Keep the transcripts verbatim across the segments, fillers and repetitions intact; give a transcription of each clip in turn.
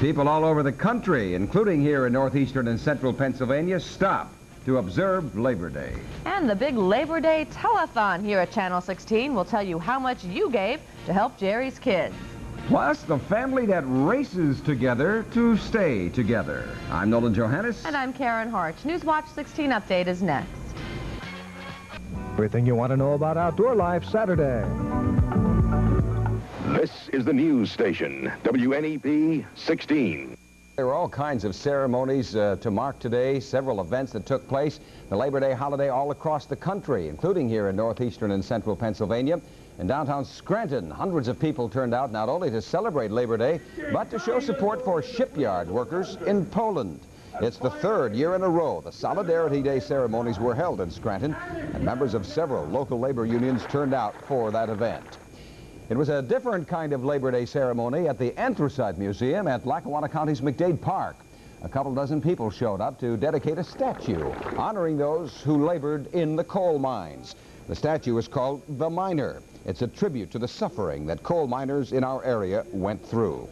People all over the country, including here in northeastern and central Pennsylvania, stop to observe Labor Day. And the big Labor Day telethon here at Channel sixteen will tell you how much you gave to help Jerry's kids. Plus, the family that races together to stay together. I'm Nolan Johannes. And I'm Karen Harch. Newswatch sixteen Update is next. Everything you want to know about outdoor life Saturday. This is the news station, W N E P sixteen. There were all kinds of ceremonies uh, to mark today, several events that took place, the Labor Day holiday all across the country, including here in northeastern and central Pennsylvania. In downtown Scranton, hundreds of people turned out not only to celebrate Labor Day, but to show support for shipyard workers in Poland. It's the third year in a row the Solidarity Day ceremonies were held in Scranton, and members of several local labor unions turned out for that event. It was a different kind of Labor Day ceremony at the Anthracite Museum at Lackawanna County's McDade Park. A couple dozen people showed up to dedicate a statue honoring those who labored in the coal mines. The statue is called The Miner. It's a tribute to the suffering that coal miners in our area went through.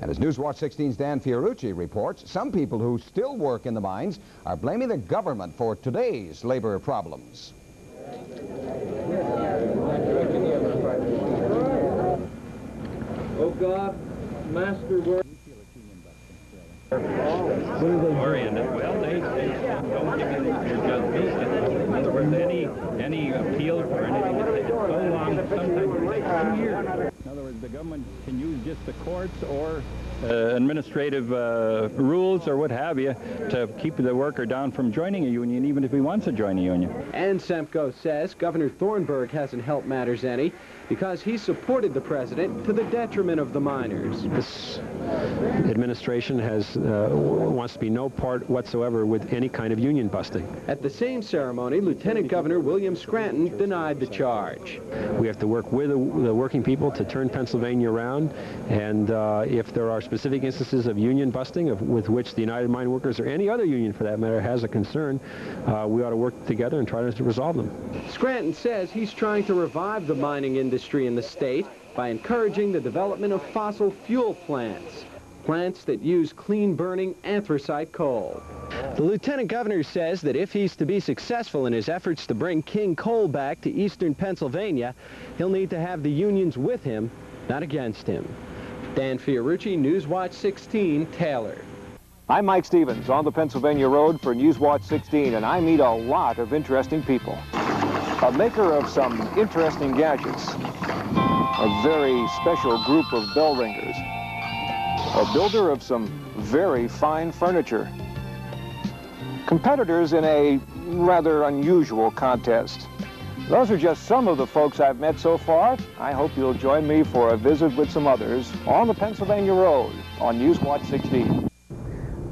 And as Newswatch sixteen's Dan Fiorucci reports, some people who still work in the mines are blaming the government for today's labor problems. Oh God, master work. Oriented. Well, they, they don't give you the In other words, any, any appeal for anything that they so long, sometimes it takes two years. In other words, the government can use just the courts or uh, administrative uh, rules or what have you to keep the worker down from joining a union, even if he wants to join a union. And Semco says Governor Thornburg hasn't helped matters any, because he supported the president to the detriment of the miners. This administration has uh, wants to be no part whatsoever with any kind of union busting. At the same ceremony, Lieutenant Governor William Scranton denied the charge. We have to work with the, the working people to turn Pennsylvania around, and uh, if there are specific instances of union busting of, with which the United Mine Workers or any other union for that matter has a concern, uh, we ought to work together and try to resolve them. Scranton says he's trying to revive the mining industry. industry in the state by encouraging the development of fossil fuel plants, plants that use clean-burning anthracite coal. The lieutenant governor says that if he's to be successful in his efforts to bring King Coal back to eastern Pennsylvania, he'll need to have the unions with him, not against him. Dan Fiorucci, Newswatch sixteen, Taylor. I'm Mike Stevens on the Pennsylvania Road for Newswatch sixteen, and I meet a lot of interesting people. A maker of some interesting gadgets, a very special group of bell ringers, a builder of some very fine furniture, competitors in a rather unusual contest. Those are just some of the folks I've met so far. I hope you'll join me for a visit with some others on the Pennsylvania Road on Newswatch sixteen.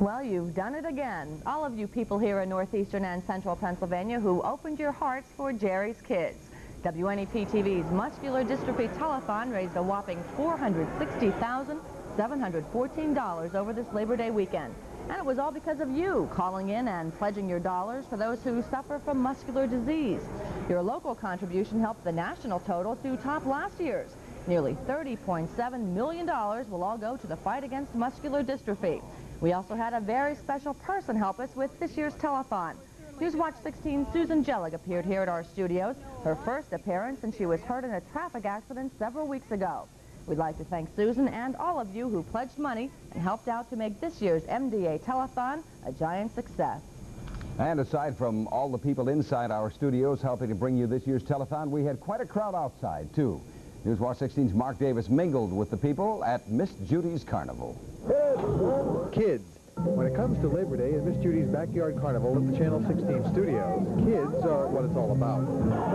Well, you've done it again. All of you people here in northeastern and central Pennsylvania who opened your hearts for Jerry's kids. W N E P T V's Muscular Dystrophy Telethon raised a whopping four hundred sixty thousand seven hundred fourteen dollars over this Labor Day weekend. And it was all because of you calling in and pledging your dollars for those who suffer from muscular disease. Your local contribution helped the national total to top last year's. Nearly thirty point seven million dollars will all go to the fight against muscular dystrophy. We also had a very special person help us with this year's telethon. Newswatch sixteen's Susan Jellig appeared here at our studios, her first appearance, and she was hurt in a traffic accident several weeks ago. We'd like to thank Susan and all of you who pledged money and helped out to make this year's M D A telethon a giant success. And aside from all the people inside our studios helping to bring you this year's telethon, we had quite a crowd outside, too. Newswatch sixteen's Mark Davis mingled with the people at Miss Judy's Carnival. Kids, when it comes to Labor Day at Miss Judy's Backyard Carnival at the Channel sixteen studios, kids are what it's all about.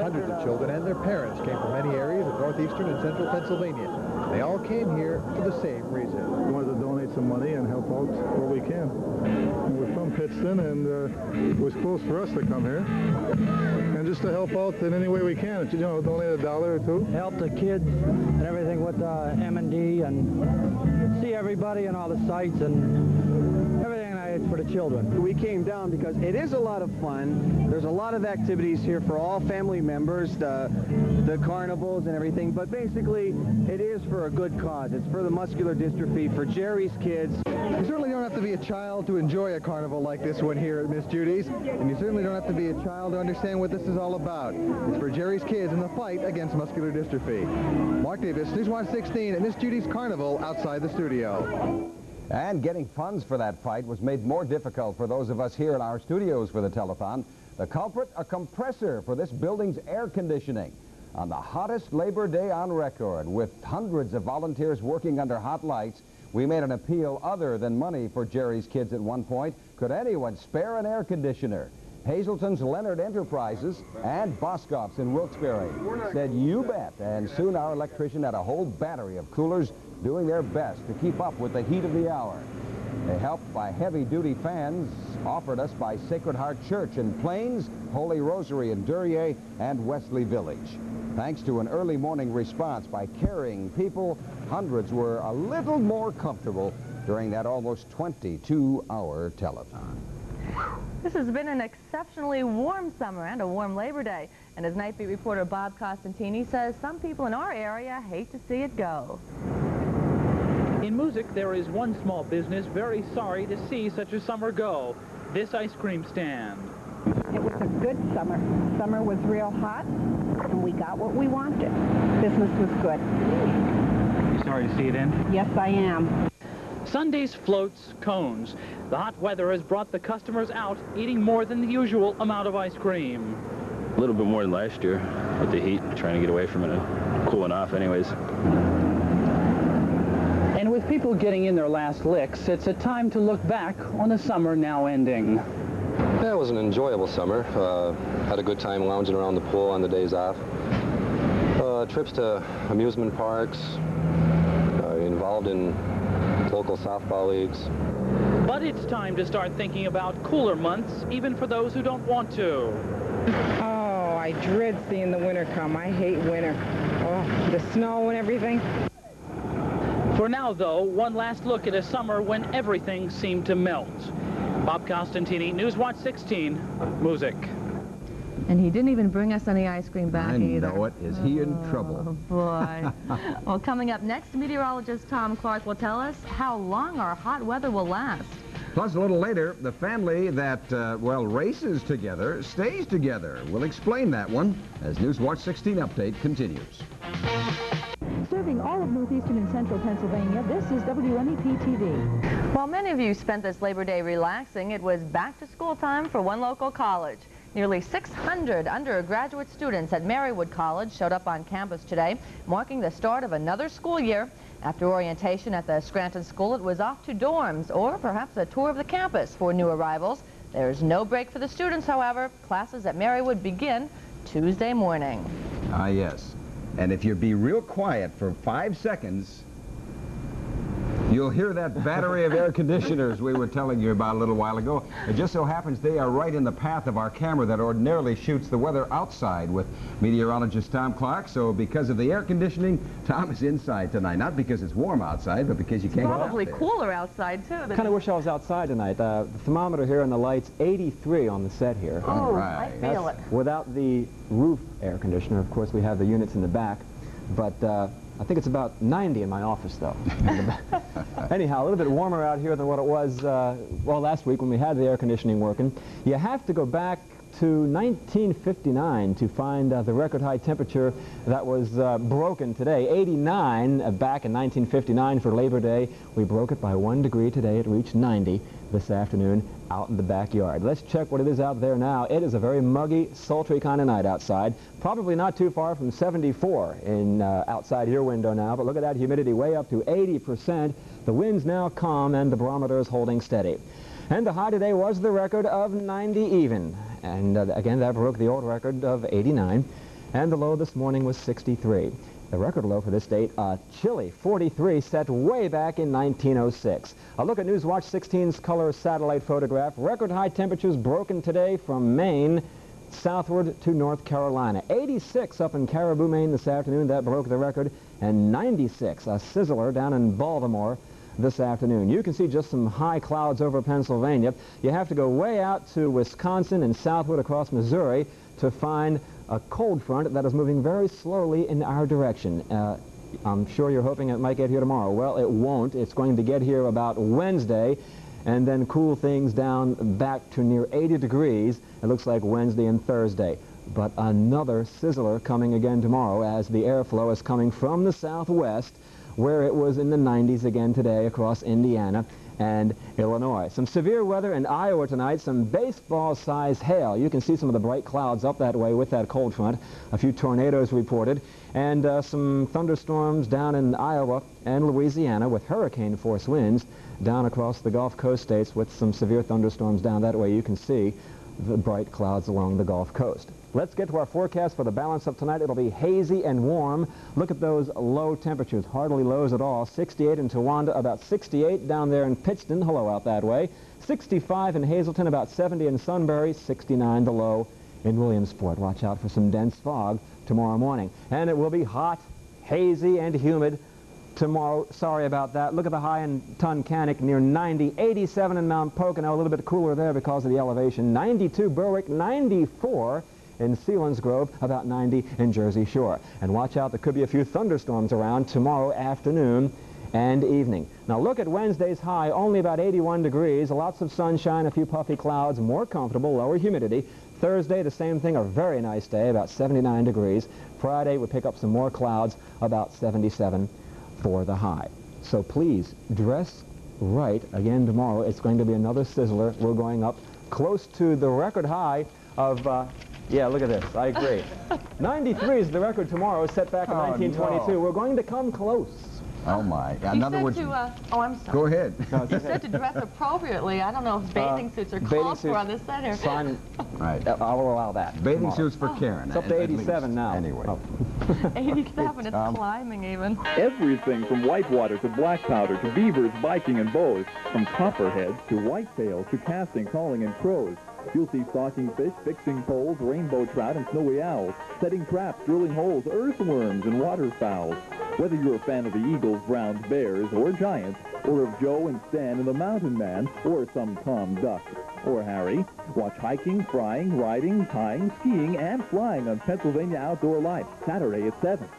Hundreds of children and their parents came from many areas of northeastern and central Pennsylvania. They all came here for the same reason. We wanted to donate some money and help out where we can. And we're from Pittston, and uh, it was close for us to come here. Just to help out in any way we can, you know, donate a dollar or two. Help the kids and everything with uh, M and D, and see everybody and all the sites, and everything I for the children. We came down because it is a lot of fun. There's a lot of activities here for all family members, the, the carnivals and everything, but basically it is for a good cause. It's for the muscular dystrophy, for Jerry's kids. You certainly don't have to be a child to enjoy a carnival like this one here at Miss Judy's, and you certainly don't have to be a child to understand what this is all about. It's for Jerry's kids in the fight against muscular dystrophy. Mark Davis, Newswatch sixteen at Miss Judy's Carnival outside the studio. And getting funds for that fight was made more difficult for those of us here in our studios for the telethon. The culprit, a compressor for this building's air conditioning. On the hottest Labor Day on record, with hundreds of volunteers working under hot lights, we made an appeal other than money for Jerry's kids at one point. Could anyone spare an air conditioner? Hazelton's Leonard Enterprises and Boscov's in Wilkes-Barre said, you bet, and soon our electrician had a whole battery of coolers doing their best to keep up with the heat of the hour. They helped by heavy-duty fans offered us by Sacred Heart Church in Plains, Holy Rosary in Duryea, and Wesley Village. Thanks to an early morning response by caring people, hundreds were a little more comfortable during that almost twenty-two hour telethon. This has been an exceptionally warm summer and a warm Labor Day. And as Nightbeat reporter Bob Costantini says, some people in our area hate to see it go. In Moosic, there is one small business very sorry to see such a summer go. This ice cream stand. It was a good summer. Summer was real hot, and we got what we wanted. Business was good. You're sorry to see it end? Yes, I am. Sundays, floats, cones. The hot weather has brought the customers out eating more than the usual amount of ice cream. A little bit more than last year with the heat, trying to get away from it, cooling off anyways. And with people getting in their last licks, it's a time to look back on the summer now ending. Yeah, it was an enjoyable summer. Uh, had a good time lounging around the pool on the days off. Uh, trips to amusement parks, uh, involved in local softball leagues. But it's time to start thinking about cooler months, even for those who don't want to. Oh, I dread seeing the winter come. I hate winter. Oh, the snow and everything. For now, though, one last look at a summer when everything seemed to melt. Bob Costantini, Newswatch sixteen, Music. And he didn't even bring us any ice cream back I either. I know it. Is he in oh, trouble? Oh, boy. Well, coming up next, meteorologist Tom Clark will tell us how long our hot weather will last. Plus, a little later, the family that, uh, well, races together stays together. We'll explain that one as Newswatch sixteen Update continues. Serving all of northeastern and central Pennsylvania, this is W N E P T V. While many of you spent this Labor Day relaxing, it was back to school time for one local college. Nearly six hundred undergraduate students at Marywood College showed up on campus today, marking the start of another school year. After orientation at the Scranton School, it was off to dorms or perhaps a tour of the campus for new arrivals. There's no break for the students, however. Classes at Marywood begin Tuesday morning. Ah, yes. And if you be real quiet for five seconds, you'll hear that battery of air conditioners we were telling you about a little while ago. It just so happens they are right in the path of our camera that ordinarily shoots the weather outside with meteorologist Tom Clark. So because of the air conditioning, Tom is inside tonight. Not because it's warm outside, but because you it's can't probably get out there. Cooler outside, too. I kind of wish I was outside tonight. Uh, the thermometer here on the light's eighty-three on the set here. Oh, all right. I feel That's it. Without the roof air conditioner, of course, we have the units in the back. But Uh, I think it's about ninety in my office, though. Anyhow, a little bit warmer out here than what it was, uh, well, last week when we had the air conditioning working. You have to go back to nineteen fifty-nine to find uh, the record high temperature that was uh, broken today. eighty-nine uh, back in nineteen fifty-nine for Labor Day. We broke it by one degree today. It reached ninety this afternoon out in the backyard. Let's check what it is out there now. It is a very muggy, sultry kind of night outside. Probably not too far from seventy-four in uh, outside your window now, but look at that humidity way up to eighty percent. The wind's now calm and the barometer is holding steady. And the high today was the record of ninety even. And uh, again, that broke the old record of eighty-nine. And the low this morning was sixty-three. The record low for this date, uh, chilly forty-three, set way back in nineteen oh six. A look at Newswatch sixteen's color satellite photograph. Record high temperatures broken today from Maine southward to North Carolina. eighty-six up in Caribou, Maine this afternoon. That broke the record. And ninety-six, a sizzler down in Baltimore. this afternoon. You can see just some high clouds over Pennsylvania. You have to go way out to Wisconsin and southward across Missouri to find a cold front that is moving very slowly in our direction. Uh, I'm sure you're hoping it might get here tomorrow. Well, it won't. It's going to get here about Wednesday and then cool things down back to near eighty degrees. It looks like Wednesday and Thursday. But another sizzler coming again tomorrow as the airflow is coming from the southwest, where it was in the nineties again today across Indiana and Illinois. Some severe weather in Iowa tonight, some baseball-sized hail. You can see some of the bright clouds up that way with that cold front. A few tornadoes reported, and uh, some thunderstorms down in Iowa and Louisiana with hurricane-force winds down across the Gulf Coast states with some severe thunderstorms down that way. You can see the bright clouds along the Gulf Coast. Let's get to our forecast for the balance of tonight. It'll be hazy and warm. Look at those low temperatures, hardly lows at all. sixty-eight in Towanda, about sixty-eight down there in Pittston, hello out that way. sixty-five in Hazleton, about seventy in Sunbury, sixty-nine the low in Williamsport. Watch out for some dense fog tomorrow morning. And it will be hot, hazy, and humid tomorrow. Sorry about that. Look at the high in Tunkhannock near ninety, eighty-seven in Mount Pocono, a little bit cooler there because of the elevation. ninety-two Berwick, ninety-four. In Sealands Grove, about ninety in Jersey Shore. And watch out, there could be a few thunderstorms around tomorrow afternoon and evening. Now look at Wednesday's high, only about eighty-one degrees, lots of sunshine, a few puffy clouds, more comfortable, lower humidity. Thursday, the same thing, a very nice day, about seventy-nine degrees. Friday, we pick up some more clouds, about seventy-seven for the high. So please, dress right again tomorrow. It's going to be another sizzler. We're going up close to the record high of... Uh, Yeah, look at this. I agree. ninety-three is the record tomorrow, set back in oh, nineteen twenty-two. No. We're going to come close. Oh, my. In other words, to, uh, oh, I'm sorry. Go ahead. No, you said to dress appropriately. I don't know if bathing uh, suits are called for on this center. Fine. Right. I'll allow that. Bathing tomorrow. Suits for Karen. It's up to eighty-seven now. Anyway. Oh. eighty-seven. It's um, climbing even. Everything from white water to black powder to beavers, biking, and bows. From copperheads to whitetails to casting, calling, and crows. You'll see stalking fish, fixing poles, rainbow trout, and snowy owls, setting traps, drilling holes, earthworms, and waterfowl. Whether you're a fan of the Eagles, Browns, Bears, or Giants, or of Joe and Stan and the Mountain Man, or some Tom Duck, or Harry, watch hiking, frying, riding, tying, skiing, and flying on Pennsylvania Outdoor Life, Saturday at seven.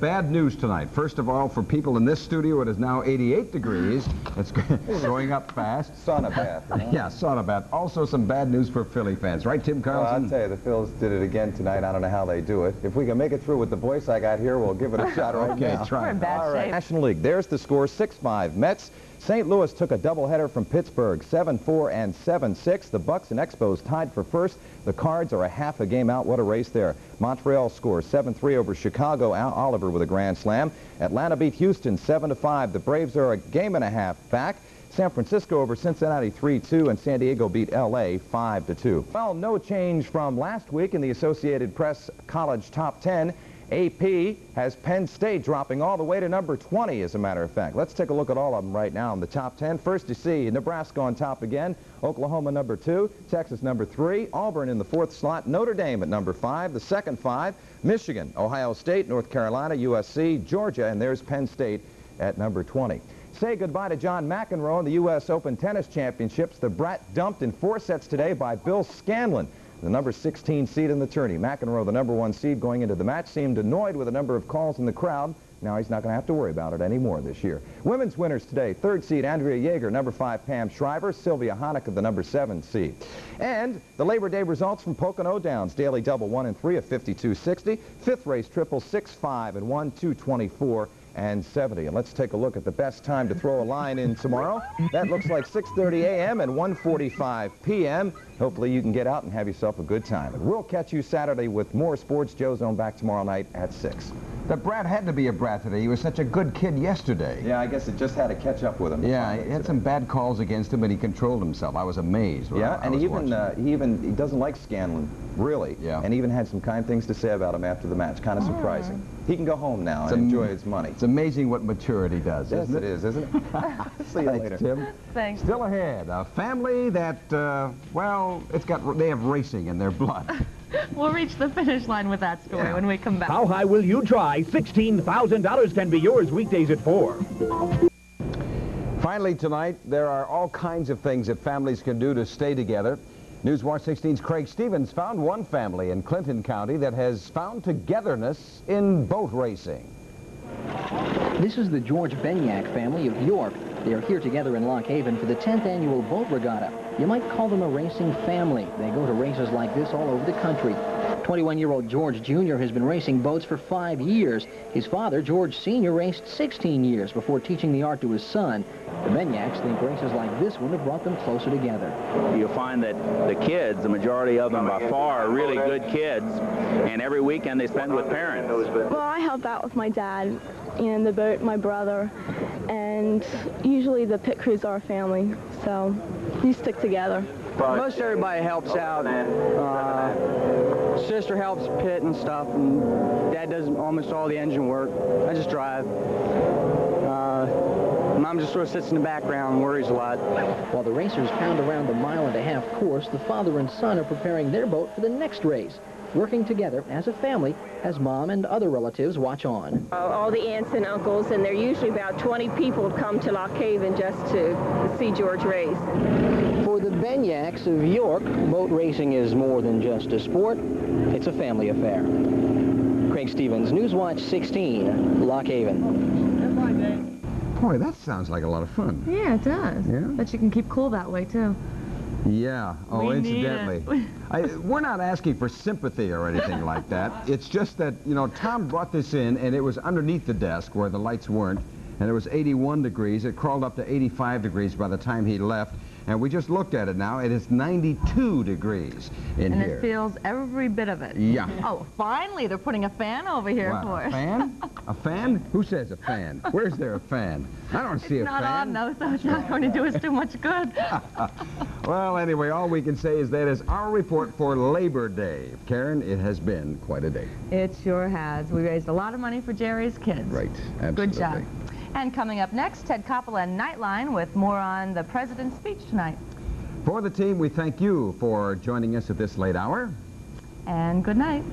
Bad news tonight. First of all, for people in this studio, it is now eighty-eight degrees. It's going up fast. Sauna bath. You know? Yeah, sauna bath. Also, some bad news for Philly fans. Right, Tim Karlson? Well, I'll tell you, the Phils did it again tonight. I don't know how they do it. If we can make it through with the voice I got here, we'll give it a shot right okay, now. Try. We're in bad all right. shape. National League, there's the score, six five. Mets. Saint Louis took a doubleheader from Pittsburgh, seven four and seven six. The Bucks and Expos tied for first. The Cards are a half a game out. What a race there. Montreal scores seven three over Chicago. Al Oliver with a grand slam. Atlanta beat Houston seven to five. The Braves are a game and a half back. San Francisco over Cincinnati three two, and San Diego beat L A five to two. Well, no change from last week in the Associated Press College Top ten. A P has Penn State dropping all the way to number twenty, as a matter of fact. Let's take a look at all of them right now in the top ten. First you see Nebraska on top again, Oklahoma number two, Texas number three, Auburn in the fourth slot, Notre Dame at number five, the second five, Michigan, Ohio State, North Carolina, U S C, Georgia, and there's Penn State at number twenty. Say goodbye to John McEnroe in the U S Open Tennis Championships. The brat dumped in four sets today by Bill Scanlon, the number sixteen seed in the tourney. McEnroe, the number one seed going into the match, seemed annoyed with a number of calls in the crowd. Now he's not going to have to worry about it anymore this year. Women's winners today, third seed Andrea Jaeger, number five Pam Shriver, Sylvia Hanek of the number seven seed. And the Labor Day results from Pocono Downs, daily double one and three of fifty-two sixty, fifth race triple six five and one, two twenty-four. And seventy. And let's take a look at the best time to throw a line in tomorrow. That looks like six thirty a m and one forty-five p m Hopefully you can get out and have yourself a good time. And we'll catch you Saturday with more sports. Joe Zone back tomorrow night at six. The brat had to be a brat today. He was such a good kid yesterday. Yeah, I guess it just had to catch up with him. Yeah, he had today. Some bad calls against him, but he controlled himself. I was amazed. Yeah, I and he even, uh, he even he doesn't like Scanlon, really. Yeah. And he even had some kind things to say about him after the match. Kind of surprising. Mm. He can go home now it's and enjoy his money. It's amazing what maturity does. Yes, isn't it? It is, isn't it? See you Thanks, later, Tim. Thanks. Still ahead, a family that, uh, well, it's got they have racing in their blood. We'll reach the finish line with that story yeah. when we come back. How high will you try? sixteen thousand dollars can be yours weekdays at four. Finally, tonight, there are all kinds of things that families can do to stay together. Newswatch sixteen's Craig Stevens found one family in Clinton County that has found togetherness in boat racing. This is the George Benyak family of York. They are here together in Lock Haven for the tenth annual boat regatta. You might call them a racing family. They go to races like this all over the country. twenty-one-year-old George Junior has been racing boats for five years. His father, George Senior, raced sixteen years before teaching the art to his son. The Benyaks think races like this one have brought them closer together. You'll find that the kids, the majority of them by far, are really good kids, and every weekend they spend with parents. Well, I help out with my dad and the boat, my brother, and usually the pit crews are a family, so we stick together. Most everybody helps out. Uh, sister helps pit and stuff, and Dad does almost all the engine work. I just drive. Uh, Mom just sort of sits in the background and worries a lot. While the racers pound around the mile and a half course, the father and son are preparing their boat for the next race, working together as a family as Mom and other relatives watch on. Uh, all the aunts and uncles, and there are usually about twenty people come to Lock Haven just to see George race. For the Benyaks of York, boat racing is more than just a sport. It's a family affair. Craig Stevens, Newswatch sixteen, Lock Haven. Boy, that sounds like a lot of fun. Yeah, it does. Yeah? But you can keep cool that way, too. Yeah. Oh, we incidentally. I, we're not asking for sympathy or anything like that. It's just that, you know, Tom brought this in, and it was underneath the desk where the lights weren't, and it was eighty-one degrees. It crawled up to eighty-five degrees by the time he left, and we just looked at it now. It is ninety-two degrees in and here. And it feels every bit of it. Yeah. Oh, finally, they're putting a fan over here what, for us. A fan? A fan? Who says a fan? Where's there a fan? I don't see it's a fan. It's not on, though, so it's not going to do us too much good. Well, anyway, all we can say is that is our report for Labor Day. Karen, it has been quite a day. It sure has. We raised a lot of money for Jerry's kids. Right. Absolutely. Good job. And coming up next, Ted Koppel and Nightline with more on the president's speech tonight. For the team, we thank you for joining us at this late hour. And good night.